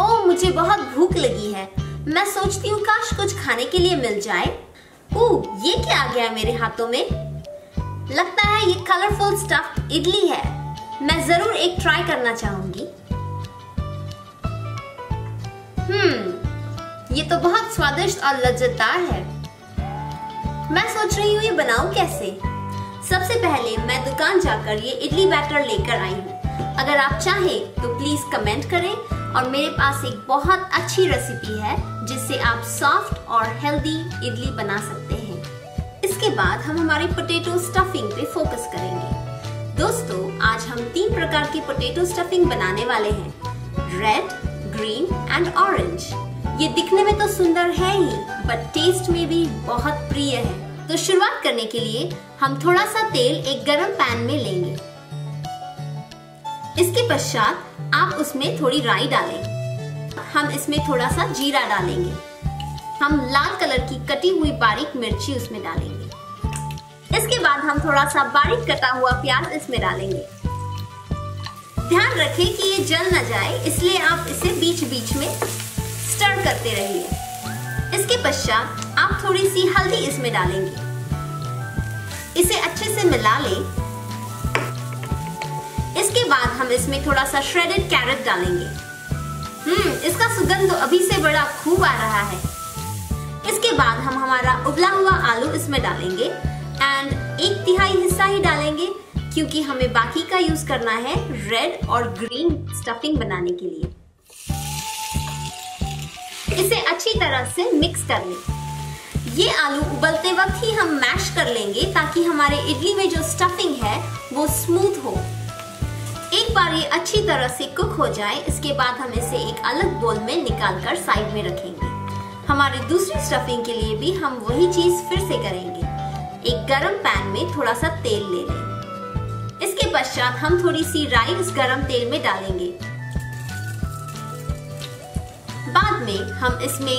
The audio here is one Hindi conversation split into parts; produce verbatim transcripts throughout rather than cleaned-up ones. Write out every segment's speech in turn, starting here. ओह मुझे बहुत भूख लगी है। मैं सोचती हूँ काश कुछ खाने के लिए मिल जाए। ओह ये क्या आ गया मेरे हाथों में? लगता है ये कलरफुल स्टफ्ड इडली है। मैं जरूर एक ट्राई करना चाहूंगी। हम्म, ये तो बहुत स्वादिष्ट और लज्जतदार है। मैं सोच रही हूँ ये बनाऊँ कैसे। सबसे पहले मैं दुकान जाकर ये इडली बैटर लेकर आई हूँ। अगर आप चाहें तो प्लीज कमेंट करें, और मेरे पास एक बहुत अच्छी रेसिपी है जिससे आप सॉफ्ट और हेल्दी इडली बना सकते हैं। इसके बाद हम हमारे पोटैटो स्टफिंग पे फोकस करेंगे। दोस्तों, आज हम तीन प्रकार की पोटैटो स्टफिंग बनाने वाले हैं, रेड, ग्रीन एंड ऑरेंज। ये दिखने में तो सुंदर है ही, बट टेस्ट में भी बहुत प्रिय है। तो शुरुआत करने के लिए हम थोड़ा सा तेल एक गर्म पैन में लेंगे। इसके पश्चात आप उसमें थोड़ी राई डालें। हम इसमें थोड़ा सा जीरा डालेंगे। हम लाल कलर की कटी हुई बारीक मिर्ची उसमें डालेंगे। इसके बाद हम थोड़ा सा बारीक कटा हुआ प्याज इसमें डालेंगे। ध्यान रखें कि ये जल न जाए, इसलिए आप इसे बीच बीच में स्टर करते रहिए। इसके पश्चात आप थोड़ी सी हल्दी इसमें डालेंगे। इसे अच्छे से मिला लें। इसके बाद हम इसमें थोड़ा सा श्रेडेड कैरेट डालेंगे। हम्म, इसका सुगंध तो अभी से बड़ा खूब आ रहा है। इसके बाद हम हमारा उबला हुआ आलू इसमें डालेंगे एंड एक तिहाई हिस्सा ही डालेंगे, क्योंकि हमें बाकी का यूज करना है रेड और ग्रीन स्टफिंग बनाने के लिए। इसे अच्छी तरह से मिक्स कर लें। ये आलू उबलते वक्त ही हम मैश कर लेंगे ताकि हमारे इडली में जो स्टफिंग है वो स्मूथ हो। एक बार ये अच्छी तरह से कुक हो जाए, इसके बाद हम इसे एक अलग बोल में निकालकर साइड में रखेंगे। हमारी दूसरी स्टफिंग के लिए भी हम वही चीज फिर से करेंगे। एक गरम पैन में थोड़ा सा तेल ले लें। इसके पश्चात हम थोड़ी सी राई उस गरम तेल में डालेंगे। बाद में हम इसमें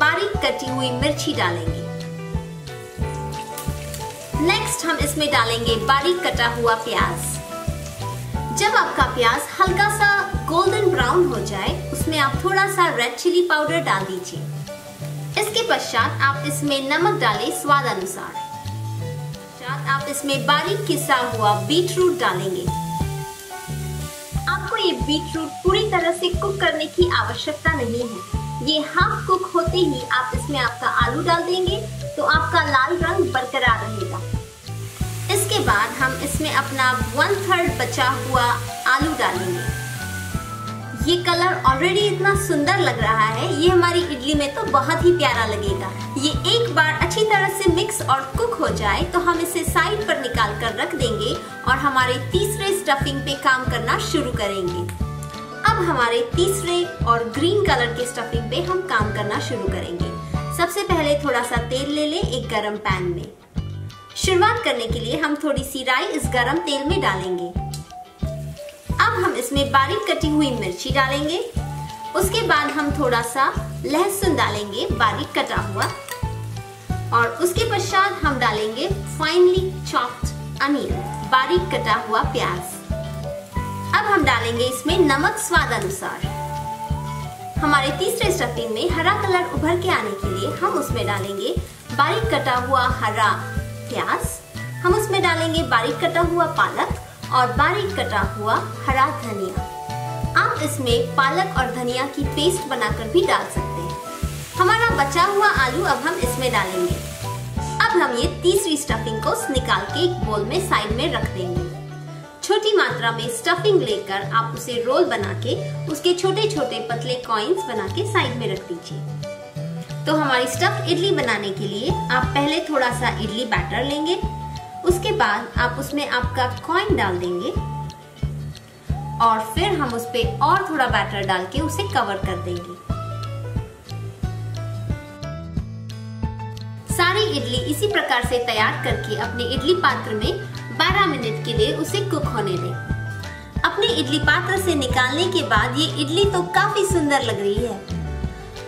बारीक कटी हुई मिर्ची डालेंगे। नेक्स्ट हम इसमें डालेंगे बारीक कटा हुआ प्याज। जब आपका प्याज हल्का सा गोल्डन ब्राउन हो जाए, उसमें आप थोड़ा सा रेड चिली पाउडर डाल दीजिए। इसके पश्चात आप इसमें नमक डालें स्वाद अनुसार। पश्चात आप इसमें बारीक किसा हुआ बीट रूट डालेंगे। आपको ये बीट रूट पूरी तरह से कुक करने की आवश्यकता नहीं है। ये हाफ कुक होते ही आप इसमें आपका आलू डाल देंगे, तो आपका लाल रंग बरकरार रहेगा। इसके बाद हम इसमें अपना वन थर्ड बचा हुआ आलू डालेंगे। ये कलर ऑलरेडी इतना सुंदर लग रहा है, ये हमारी इडली में तो बहुत ही प्यारा लगेगा। ये एक बार अच्छी तरह से मिक्स और कुक हो जाए तो हम इसे साइड पर निकाल कर रख देंगे और हमारे तीसरे स्टफिंग पे काम करना शुरू करेंगे। अब हमारे तीसरे और ग्रीन कलर के स्टफिंग पे हम काम करना शुरू करेंगे। सबसे पहले थोड़ा सा तेल ले लें एक गर्म पैन में। शुरुआत करने के लिए हम थोड़ी सी राई इस गरम तेल में डालेंगे। अब हम इसमें बारीक कटी हुई मिर्ची डालेंगे। उसके बाद हम थोड़ा सा लहसुन डालेंगे बारीक कटा हुआ, और उसके पश्चात हम डालेंगे फाइनली चॉप्ड अनियन, बारीक कटा हुआ प्याज। अब हम डालेंगे इसमें नमक स्वाद अनुसार। हमारे तीसरे स्टफिंग में हरा कलर उभर के आने के लिए हम उसमें डालेंगे बारीक कटा हुआ हरा प्याज। हम उसमें डालेंगे बारीक कटा हुआ पालक और बारीक कटा हुआ हरा धनिया। आप इसमें पालक और धनिया की पेस्ट बनाकर भी डाल सकते हैं। हमारा बचा हुआ आलू अब हम इसमें डालेंगे। अब हम ये तीसरी स्टफिंग को निकाल के एक बोल में साइड में रख देंगे। छोटी मात्रा में स्टफिंग लेकर आप उसे रोल बना के उसके छोटे छोटे पतले कॉइन्स बना के साइड में रख दीजिए। तो हमारी स्टफ्ड इडली बनाने के लिए आप पहले थोड़ा सा इडली बैटर लेंगे। उसके बाद आप उसमें आपका कॉइन डाल देंगे और फिर हम उस पे और थोड़ा बैटर डाल के उसे कवर कर देंगे। सारी इडली इसी प्रकार से तैयार करके अपने इडली पात्र में बारह मिनट के लिए उसे कुक होने दें। अपने इडली पात्र से निकालने के बाद ये इडली तो काफी सुंदर लग रही है।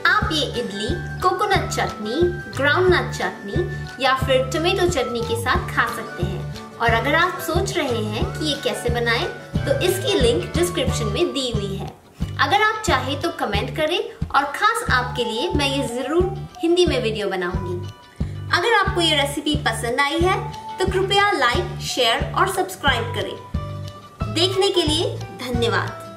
आप ये इडली कोकोनट चटनी, ग्राउंड नट चटनी या फिर टोमेटो चटनी के साथ खा सकते हैं। और अगर आप सोच रहे हैं कि ये कैसे बनाएं, तो इसकी लिंक डिस्क्रिप्शन में दी हुई है। अगर आप चाहे तो कमेंट करें और खास आपके लिए मैं ये जरूर हिंदी में वीडियो बनाऊंगी। अगर आपको ये रेसिपी पसंद आई है तो कृपया लाइक, शेयर और सब्सक्राइब करें। देखने के लिए धन्यवाद।